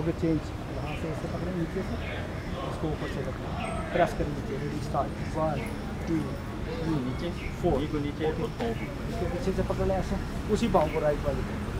okay change यहाँ से ऐसे पकड़ें नीचे से, उसको ऊपर से रखना, प्रेस करें नीचे, रेडी स्टार्ट, 1 2 3 नीचे 4 नीचे, इसको पीछे से पकड़ लें ऐसे, उसी पाँव को राइट वाले